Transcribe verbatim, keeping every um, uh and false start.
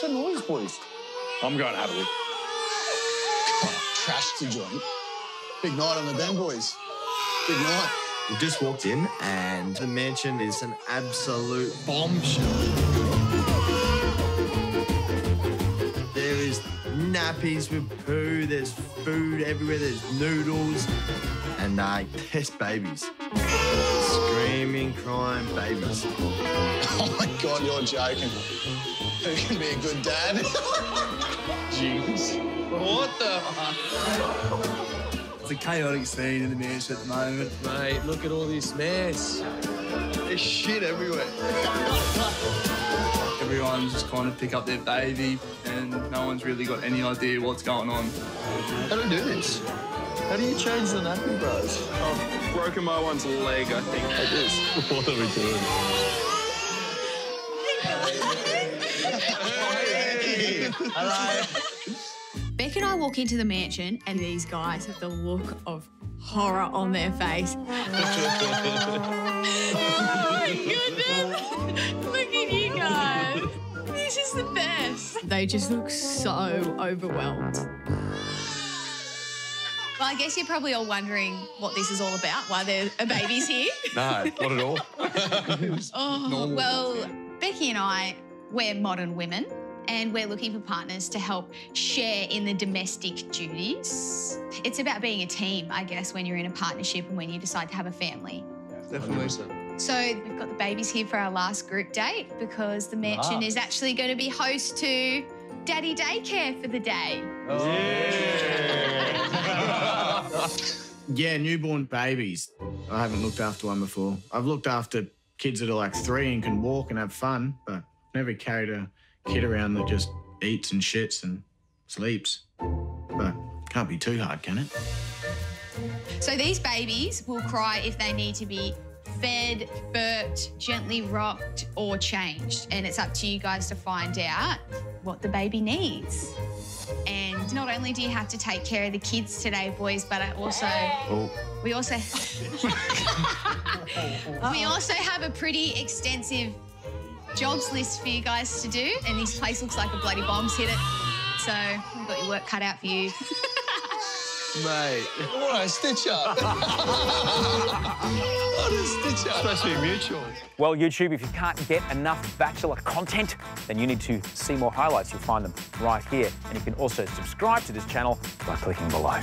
What's that noise, please? I'm going, Hadley. Trash the joint. Big night on the den, boys. Big night. We've just walked in and the mansion is an absolute bombshell. There is nappies with poo, there's food everywhere, there's noodles, and uh, there's babies. Screaming, crying babies. Oh my God, you're joking. Who can be a good dad? Jeez. What the fuck? It's a chaotic scene in the mansion at the moment. Mate, look at all this mess. There's shit everywhere. Everyone's just trying to pick up their baby and no one's really got any idea what's going on. How do I do this? How do you change the nappy bras? I've broken my one's leg, I think. Like this. What are we doing? Hey. Hello. Becky and I walk into the mansion and these guys have the look of horror on their face. Oh my goodness! Look at you guys. This is the best. They just look so overwhelmed. Well, I guess you're probably all wondering what this is all about, why there are babies here. No, not at all. Oh, well, Becky and I, we're modern women and we're looking for partners to help share in the domestic duties. It's about being a team, I guess, when you're in a partnership and when you decide to have a family. Yeah, definitely. So we've got the babies here for our last group date because the mansion ah. is actually going to be host to Daddy Daycare for the day. Oh. Yeah. Yeah, newborn babies. I haven't looked after one before. I've looked after kids that are like three and can walk and have fun, but never carried a kid around that just eats and shits and sleeps. But can't be too hard, can it? So these babies will cry if they need to be fed, burped, gently rocked or changed. And it's up to you guys to find out what the baby needs. And not only do you have to take care of the kids today, boys, but I also... Oh. We also... we also have a pretty extensive jobs list for you guys to do. And this place looks like a bloody bomb's hit it. So we've got your work cut out for you. Mate, what a stitch-up. What a stitch-up. Especially mutual. Well, YouTube, if you can't get enough Bachelor content, then you need to see more highlights. You'll find them right here. And you can also subscribe to this channel by clicking below.